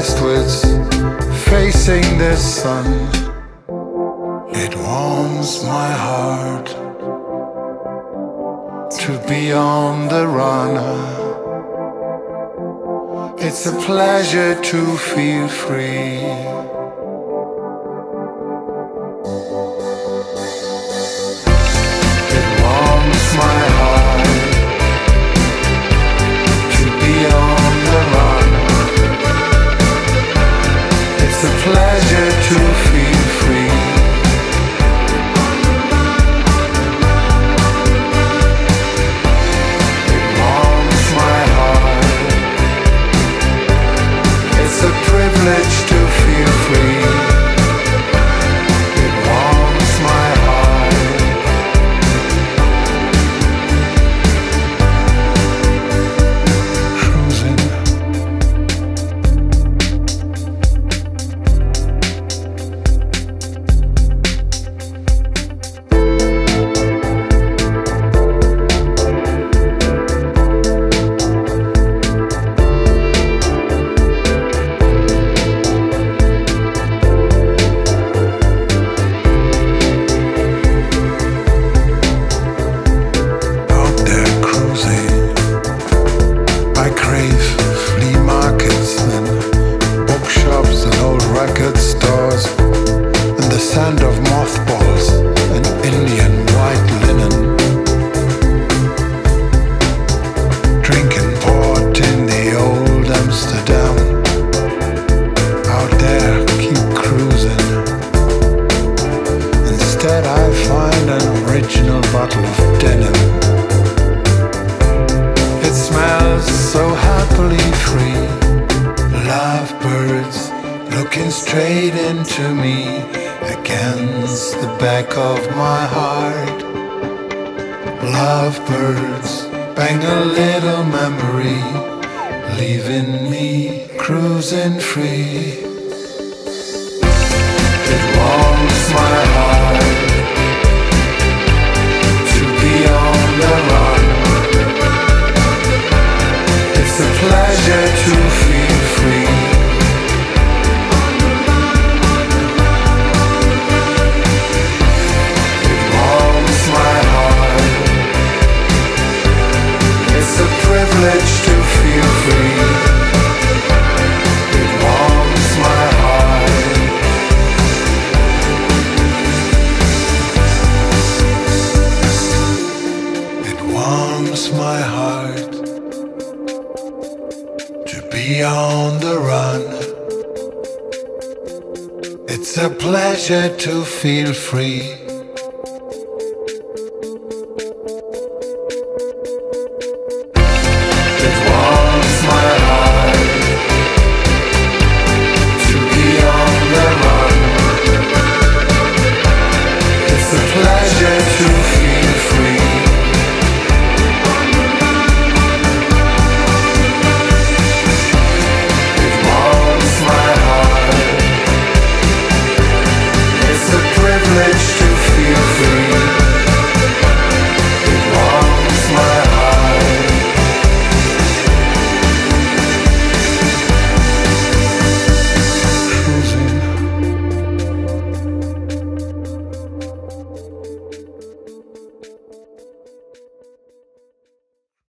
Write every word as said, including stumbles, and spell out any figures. westwards, facing the sun. It warms my heart to be on the run. It's a pleasure to feel free. It warms my heart to be on the run. It's a pleasure to feel free. It's a privilege to feel free. It warms my heart. Cruising. Straight into me, against the back of my heart. Lovebirds bang a little memory, leaving me cruising free. It warms my heart to be on the run. It's a pleasure to feel free. Privilege to feel free. It warms my heart. It warms my heart to be on the run. It's a pleasure to feel free.